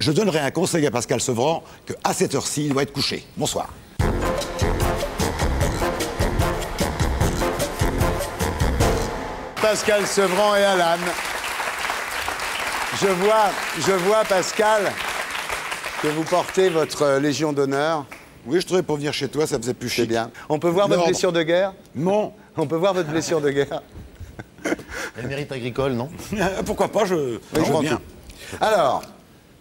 je donnerai un conseil à Pascal Sevran qu'à cette heure-ci, il doit être couché. Bonsoir. Pascal Sevran et Allan. Je vois, Pascal, que vous portez votre Légion d'honneur. Oui, je trouvais pour venir chez toi, ça faisait plus chic. C'est bien. On peut voir votre blessure de guerre? Non. On peut voir votre blessure de guerre? Elle mérite agricole, non? Pourquoi pas, je vois bien. Tout. Alors,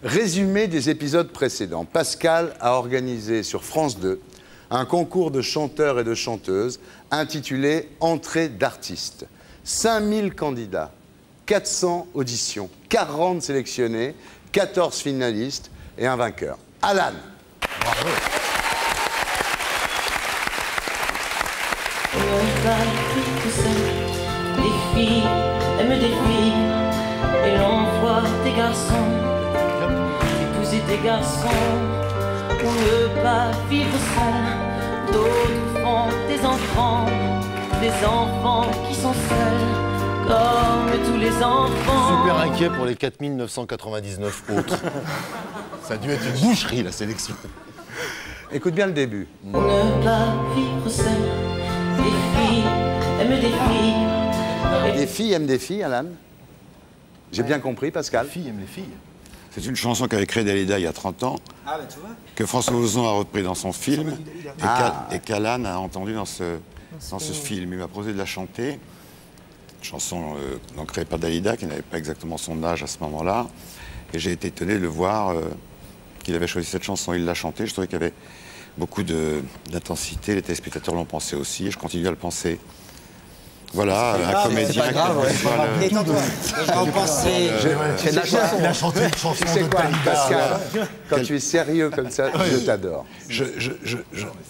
résumé des épisodes précédents. Pascal a organisé sur France 2 un concours de chanteurs et de chanteuses intitulé « Entrée d'artistes ». 5000 candidats, 400 auditions, 40 sélectionnés, 14 finalistes et un vainqueur. Allan. Bravo. Et on va tout seul, des filles, elles me défient, et l'on voit des garçons, épouser des garçons, on ne pas vivre seul, d'autres font des enfants qui sont seuls, comme tous les enfants. Super inquiet pour les 4999 autres. Ça a dû être une boucherie, la sélection. Écoute bien le début. On ne pas vivre seul. Des filles aiment des filles, Allan. J'ai bien compris, Pascal. Les filles aiment les filles. C'est une chanson qu'avait créée Dalida il y a 30 ans, que François Ozon a repris dans son film et qu'Allan a entendu dans ce film. Il m'a proposé de la chanter. Une chanson non créée par Dalida, qui n'avait pas exactement son âge à ce moment-là. Et j'ai été étonné de le voir qu'il avait choisi cette chanson. Il l'a chantée. Je trouvais qu'il y avait beaucoup d'intensité. Les téléspectateurs l'ont pensé aussi. Et je continue à le penser. Voilà, un comédien. C'est pas grave, ouais. Il a chanté une chanson de Dalida. Pascal, quand tu es sérieux comme ça, je t'adore. C'est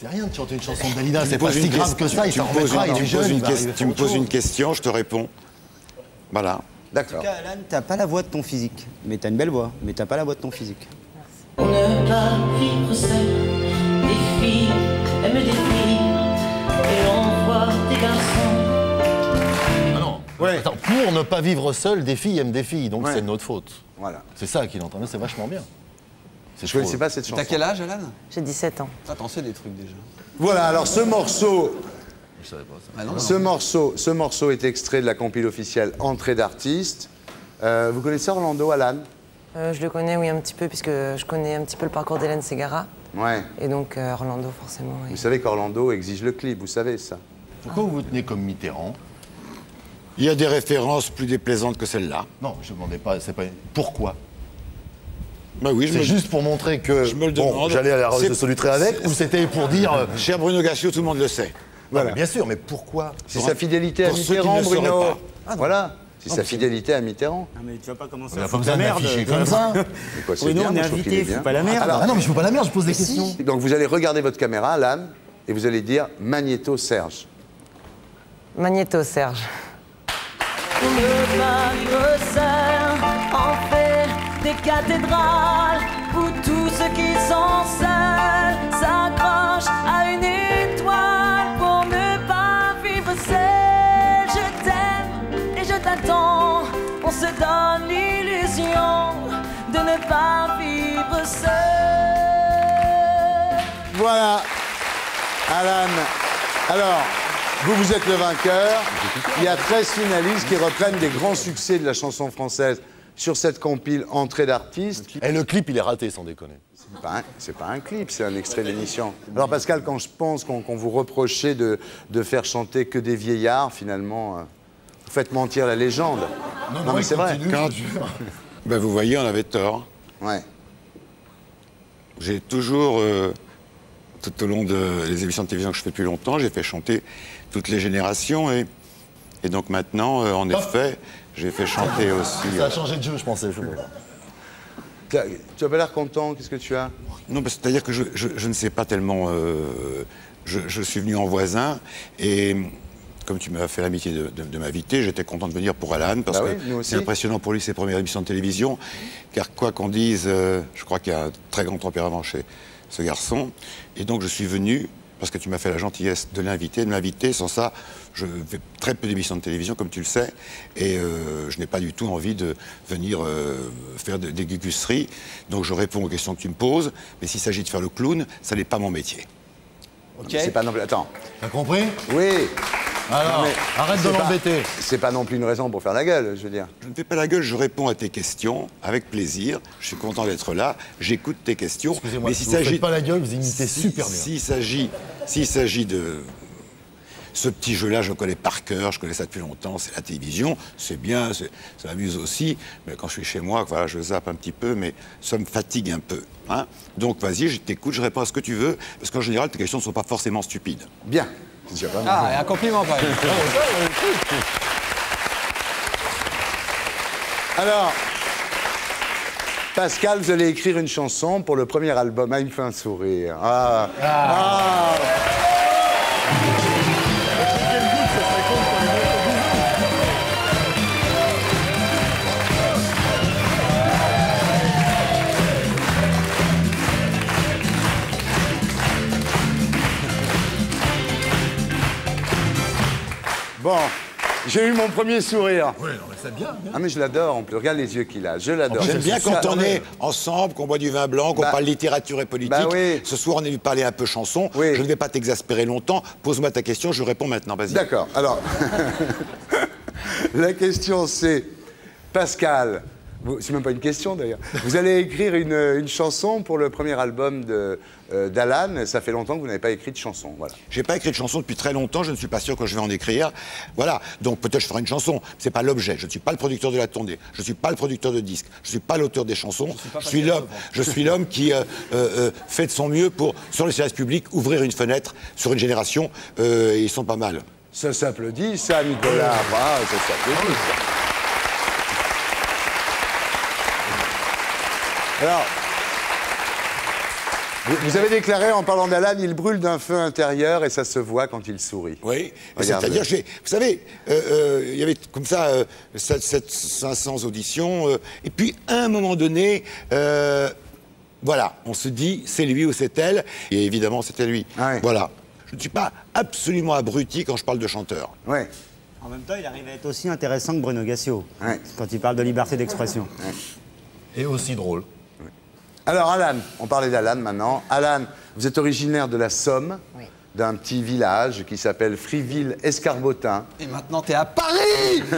rien de chanter une chanson de Dalida, c'est pas si grave que ça, il s'en remettra, il est jeune. Tu me poses une question, je te réponds. Voilà. D'accord. En tout cas, Allan, t'as pas la voix de ton physique. Mais t'as une belle voix, mais t'as pas la voix de ton physique. On ne pas vivre seul, des filles, elles me défient, et l'on voit des garçons. Ouais. Attends, pour ne pas vivre seul, des filles aiment des filles, donc c'est de notre faute. Voilà. C'est ça qu'il entend, c'est vachement bien. Je ne connaissais pas cette chanson. T'as quel âge, Allan? J'ai 17 ans. T'as pensé des trucs déjà. Voilà, alors ce morceau... Je savais pas ça. Ah non, ce morceau est extrait de la compile officielle Entrée d'artistes. Vous connaissez Orlando, Allan? Je le connais, oui, un petit peu, puisque je connais un petit peu le parcours d'Hélène Ségara. Ouais. Et donc Orlando, forcément. Oui. Vous savez qu'Orlando exige le clip, vous savez ça. Pourquoi vous vous tenez comme Mitterrand? Il y a des références plus déplaisantes que celle-là. Non, je ne demandais pas, c'est pas... Pourquoi? Bah oui, c'est juste pour montrer que... Je me le demande. Bon, j'allais à la rose de Solutré avec, ou c'était pour dire... Cher Bruno Gaccio, tout le monde le sait. Voilà. Ah, bien sûr, mais pourquoi? C'est sa fidélité à Mitterrand, Bruno. Ah, voilà. C'est sa fidélité à Mitterrand. Non, mais tu vas pas commencer à foutre la merde comme ça. Bruno, on est invité, fous pas la merde. Ah non, mais je fous pas la merde, je pose des questions. Donc vous allez regarder votre caméra, Allan, et vous allez dire Magnéto Serge. Magnéto Serge. Le Paris serre en fait des cathédrales pour tous ceux qui sont seuls, s'accrochent à une étoile pour ne pas vivre seul. Je t'aime et je t'attends, on se donne l'illusion de ne pas vivre seul. Voilà, Allan. Alors... Vous êtes le vainqueur. Il y a 13 finalistes qui reprennent des grands succès de la chanson française sur cette compile Entrée d'artistes. Et le clip, il est raté, sans déconner. C'est pas un clip, c'est un extrait d'émission. Alors Pascal, quand je pense qu'on vous reprochait de faire chanter que des vieillards, finalement, vous faites mentir la légende. Non mais c'est vrai. Quand... Ben, vous voyez, on avait tort. Ouais. J'ai toujours... Tout au long des émissions de télévision que je fais depuis longtemps, j'ai fait chanter toutes les générations. Et donc maintenant, en effet, j'ai fait chanter aussi... Ça a changé de jeu, je pensais. Tu as pas l'air content, qu'est-ce que tu as? Non, bah, c'est-à-dire que je ne sais pas tellement... Je suis venu en voisin et... Comme tu m'as fait l'amitié de m'inviter, j'étais content de venir pour Allan, parce que c'est impressionnant pour lui, ses premières émissions de télévision. Car quoi qu'on dise, je crois qu'il y a un très grand tempérament chez ce garçon. Et donc je suis venu parce que tu m'as fait la gentillesse de l'inviter. Sans ça, je fais très peu d'émissions de télévision, comme tu le sais, et je n'ai pas du tout envie de venir faire des guigusseries. Donc je réponds aux questions que tu me poses, mais s'il s'agit de faire le clown, ça n'est pas mon métier. Ok. C'est pas non plus... Attends. T'as compris? Oui. Alors, non, arrête de l'embêter. C'est pas non plus une raison pour faire la gueule, je veux dire. Je ne fais pas la gueule, je réponds à tes questions avec plaisir. Je suis content d'être là, j'écoute tes questions. Excusez-moi, mais si vous ne faites pas la gueule, vous imitez super bien. S'il s'agit de... Ce petit jeu-là, je le connais par cœur, je connais ça depuis longtemps, c'est la télévision, c'est bien, ça m'amuse aussi, mais quand je suis chez moi, voilà, je zappe un petit peu, mais ça me fatigue un peu. Hein. Donc vas-y, je t'écoute, je réponds à ce que tu veux, parce qu'en général, tes questions ne sont pas forcément stupides. Bien. Ah, et un compliment, par exemple. Alors, Pascal, vous allez écrire une chanson pour le premier album, À une fin sourire. Ah. Ah. Ah. Bon, j'ai eu mon premier sourire. Oui, non, mais c'est bien, bien. Ah, mais je l'adore, on peut regarder les yeux qu'il a, je l'adore. J'aime bien quand on est ensemble, qu'on boit du vin blanc, qu'on parle littérature et politique. Bah oui. Ce soir, on est venu parler un peu chanson. Oui. Je ne vais pas t'exaspérer longtemps. Pose-moi ta question, je réponds maintenant, vas-y. D'accord, alors... La question, c'est... Pascal, c'est même pas une question, d'ailleurs. Vous allez écrire une chanson pour le premier album de... d'Alan, ça fait longtemps que vous n'avez pas écrit de chanson. Voilà. J'ai pas écrit de chanson depuis très longtemps, je ne suis pas sûr que je vais en écrire. Voilà, donc peut-être je ferai une chanson, c'est pas l'objet. Je ne suis pas le producteur de la tournée, je ne suis pas le producteur de disques, je ne suis pas l'auteur des chansons, je suis l'homme qui fait de son mieux pour, sur le service public, ouvrir une fenêtre sur une génération, et ils sont pas mal. Ça s'applaudit, ça, Nicolas. Oui. Ah, ça s'applaudit. Oui. Alors... Vous avez déclaré, en parlant d'Alan, il brûle d'un feu intérieur et ça se voit quand il sourit. Oui, c'est-à-dire, vous savez, il y avait comme ça 500 auditions, et puis à un moment donné, voilà, on se dit, c'est lui ou c'est elle, et évidemment c'était lui. Ah ouais. Voilà, je ne suis pas absolument abruti quand je parle de chanteur. Ouais. En même temps, il arrive à être aussi intéressant que Bruno Gaccio, ouais, quand il parle de liberté d'expression. Ouais. Et aussi drôle. Alors Alan, on parlait d'Alan maintenant. Alan, vous êtes originaire de la Somme, oui, d'un petit village qui s'appelle Friville-Escarbotin. Et maintenant t'es à Paris. Je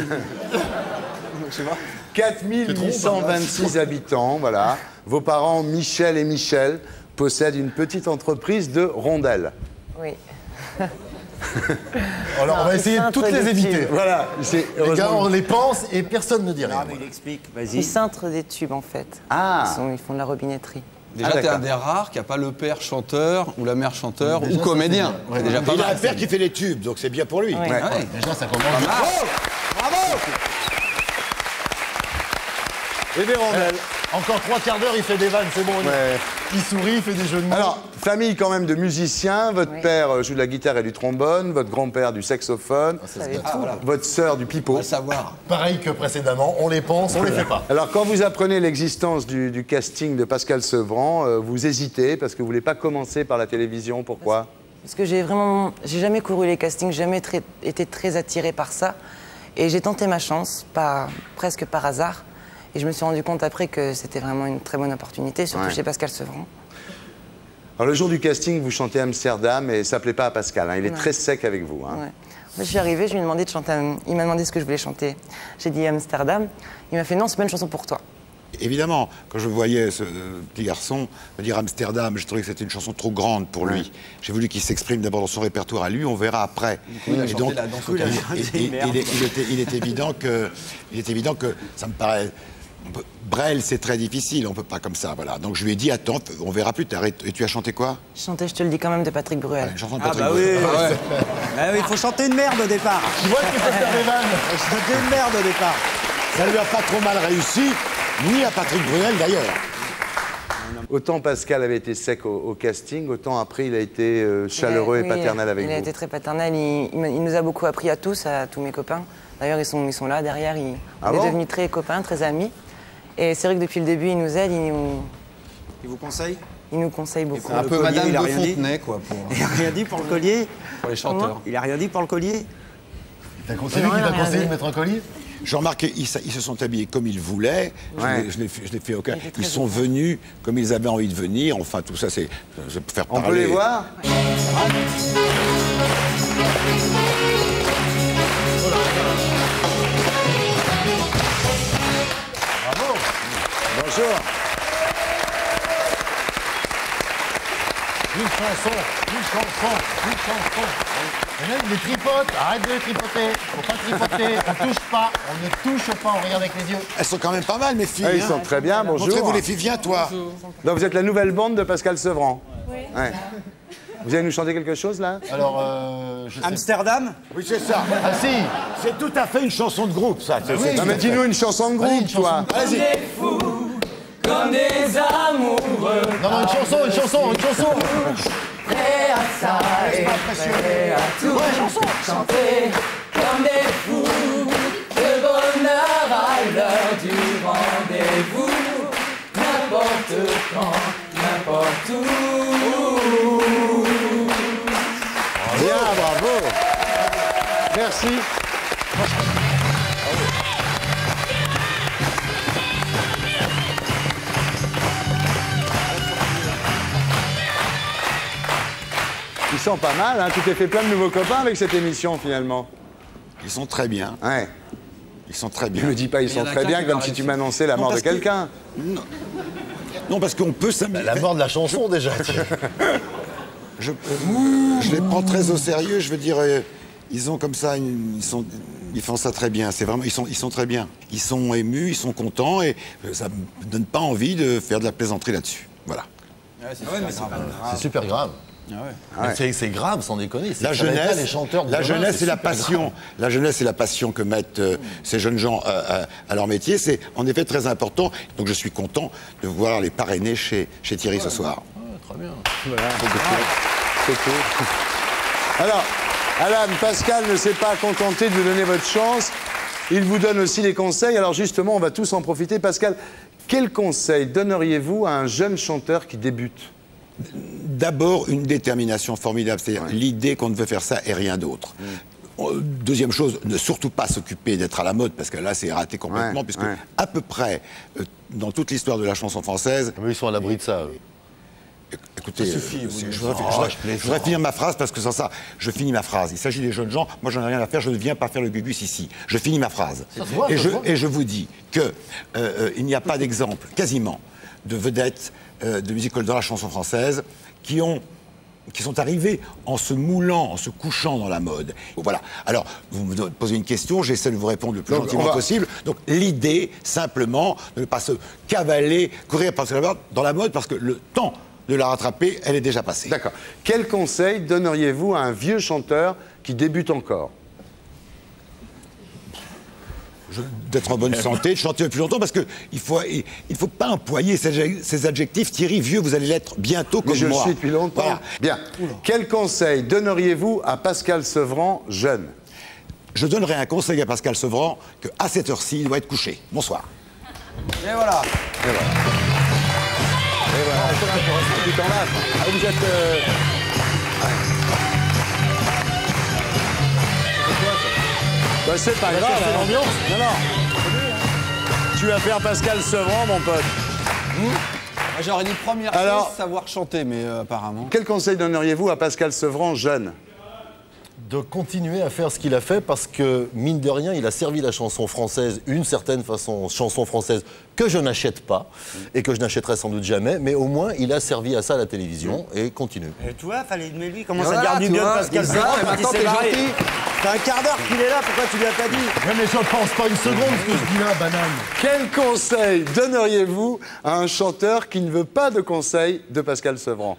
sais pas. 4826 habitants, voilà. Vos parents, Michel et Michel, possèdent une petite entreprise de rondelles. Oui. Alors non, on va essayer de toutes les éviter. Voilà, les gars, on les pense et personne ne dit rien. Il explique, vas-y. Ils cintrent des tubes en fait. Ah. Ils font de la robinetterie. Déjà, t'es un des rares qui n'a pas le père chanteur ou la mère chanteur déjà, ou comédien. Ouais, déjà pas il mal, a un père qui fait les tubes, donc c'est bien pour lui. Ouais. Ouais. Ouais. Déjà, ça commence. Bravo, bravo. Et des rondelles. Encore 3 quarts d'heure, il fait des vannes, c'est bon. Ouais. Il sourit, il fait des jeux de mots. Alors, famille quand même de musiciens. Votre père joue de la guitare et du trombone. Votre grand-père du saxophone. Ah, voilà. Votre sœur du pipeau. À savoir. Pareil que précédemment, on les pense, on les fait pas. Alors, quand vous apprenez l'existence du casting de Pascal Sevran, vous hésitez parce que vous voulez pas commencer par la télévision. Pourquoi? Parce que j'ai jamais couru les castings, jamais été très attirée par ça. Et j'ai tenté ma chance, presque par hasard. Et je me suis rendu compte après que c'était vraiment une très bonne opportunité, surtout chez Pascal Sevran. Alors le jour du casting, vous chantez Amsterdam et ça ne plaît pas à Pascal, hein. Il est très sec avec vous. Hein. Ouais. Moi, je suis arrivée, je lui ai demandé de chanter, il m'a demandé ce que je voulais chanter. J'ai dit Amsterdam, il m'a fait non, c'est pas une chanson pour toi. Évidemment, quand je voyais ce petit garçon me dire Amsterdam, j'ai trouvé que c'était une chanson trop grande pour lui. J'ai voulu qu'il s'exprime d'abord dans son répertoire à lui, on verra après. Il est évident que ça me paraît... Brel, c'est très difficile, on peut pas comme ça, voilà. Donc je lui ai dit, attends, on verra plus tard. Et tu as chanté quoi? Je chantais, je te le dis quand même, de Patrick Bruel. Ah, une chanson de Patrick Bruel. Oui, il faut chanter une merde au départ. Tu vois que ça fait des vannes. Chanter une merde au départ. Ça lui a pas trop mal réussi. Ni à Patrick Bruel, d'ailleurs. Autant Pascal avait été sec au casting, autant après, il a été chaleureux et paternel avec vous. Il a été très paternel. Il nous a beaucoup appris à tous, tous mes copains. D'ailleurs, ils sont là, derrière. On est devenus très copains, très amis. Et c'est vrai que depuis le début, il nous aide. Il nous... Il vous conseille? Il nous conseille beaucoup. Un peu collier, Madame de Fontenay, quoi. Pour... Il n'a rien dit pour le collier. Pour les chanteurs. Il n'a rien dit pour le collier. T'as conseillé qu'il t'a conseillé de mettre un collier? Je remarque qu'ils se sont habillés comme ils voulaient. Ouais. Je n'ai fait aucun. Ils sont venus comme ils avaient envie de venir. Enfin, tout ça, c'est faire parler. On peut les voir? Ouais. Bravo. Bonjour. Une chanson, une chanson, une chanson. Et même les tripotes, arrête de les tripoter, faut pas tripoter, on touche pas, on ne touche pas, on regarde avec les yeux. Elles sont quand même pas mal, mes filles. Elles sont très bien, bonjour. Montrez-vous les filles, viens toi. Bonjour. Donc vous êtes la nouvelle bande de Pascal Sevran. Oui. Ouais. Vous allez nous chanter quelque chose là? Alors, je sais. Amsterdam? Oui, c'est ça. Ah si, c'est tout à fait une chanson de groupe, ça. Ah, oui, non mais dis-nous une chanson de groupe, toi. Vas-y. Comme des amoureux. Non, non, une chanson, une chanson, une chanson. Prêt à ça et prêt à tout. Ouais, chanson. Chanter comme des fous. De bonheur à l'heure du rendez-vous. N'importe quand, n'importe où. Bien, bravo. Merci. Ils sont pas mal, hein. Tu t'es fait plein de nouveaux copains avec cette émission, finalement. Ils sont très bien. Ouais. Ils sont très bien. Ne me dis pas ils sont très bien, comme si tu m'annonçais la mort de quelqu'un. Non. Non, parce qu'on peut s'amuser. La mort de la chanson, déjà. Je les prends très au sérieux, je veux dire... Ils ont comme ça, ils font ça très bien. C'est vraiment, ils sont très bien. Ils sont émus, ils sont contents et ça me donne pas envie de faire de la plaisanterie là-dessus. Voilà. Ouais, c'est super grave. Ah ouais. C'est grave, sans déconner. La jeunesse, les chanteurs de la jeunesse et la passion. Grave. La jeunesse et la passion que mettent ces jeunes gens à leur métier, c'est en effet très important. Donc je suis content de voir les parrainer chez Thierry ce soir. Ouais, très bien. Voilà. C'est cool. Alors, Allan, Pascal ne s'est pas contenté de vous donner votre chance. Il vous donne aussi des conseils. Alors justement, on va tous en profiter. Pascal, quel conseil donneriez-vous à un jeune chanteur qui débute ? D'abord, une détermination formidable, c'est-à-dire l'idée qu'on veut faire ça et rien d'autre. Deuxième chose, ne surtout pas s'occuper d'être à la mode, parce que là, c'est raté complètement, puisque à peu près, dans toute l'histoire de la chanson française... Mais ils sont à l'abri de ça, Écoutez, ça suffit, je voudrais finir ma phrase, parce que sans ça, je finis ma phrase. Il s'agit des jeunes gens, moi, j'en ai rien à faire, je ne viens pas faire le gugus ici. Je finis ma phrase. Et je vous dis qu'il n'y a pas d'exemple, quasiment, de vedettes de musical dans la chanson française qui sont arrivés en se moulant, en se couchant dans la mode. Voilà. Alors, vous me posez une question, j'essaie de vous répondre le plus gentiment possible. Donc, l'idée, simplement, de ne pas se cavaler, courir dans la mode, parce que le temps de la rattraper, elle est déjà passée. D'accord. Quel conseil donneriez-vous à un vieux chanteur qui débute encore ? D'être en bonne santé, de chanter plus longtemps, parce qu'il ne faut pas employer ces adjectifs. Thierry, vieux, vous allez l'être bientôt comme moi. Je le suis depuis longtemps. Voilà. Bien. Oula. Quel conseil donneriez-vous à Pascal Sevran, jeune? Je donnerai un conseil à Pascal Sevran qu'à cette heure-ci, il doit être couché. Bonsoir. Et voilà. Et voilà. Et voilà. Et voilà. Ah, vous êtes... Bah c'est pas grave, c'est l'ambiance. Non, non. Tu vas faire Pascal Sevran, mon pote. J'aurais dit première chose, savoir chanter, mais apparemment. Quel conseil donneriez-vous à Pascal Sevran, jeune? De continuer à faire ce qu'il a fait, parce que, mine de rien, il a servi la chanson française, une certaine façon, chanson française que je n'achète pas, et que je n'achèterai sans doute jamais, mais au moins, il a servi à ça à la télévision, et continue. Et toi, fallait, mais lui, comment ça garde du bien de Pascal Sevran, et maintenant t'es gentil. T'as un quart d'heure qu'il est là, pourquoi tu lui as pas dit? Ouais, mais je pense pas une seconde ce que je dis là, banane. Quel conseil donneriez-vous à un chanteur qui ne veut pas de conseils de Pascal Sevran?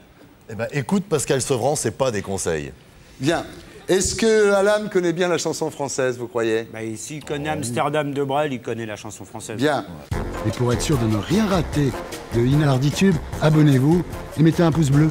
Eh ben, écoute, Pascal Sevran, c'est pas des conseils. Bien. Est-ce que Allan connaît bien la chanson française, vous croyez? Bah, s'il connaît Amsterdam de Brel, il connaît la chanson française. Bien. Et pour être sûr de ne rien rater de Inarditube, abonnez-vous et mettez un pouce bleu.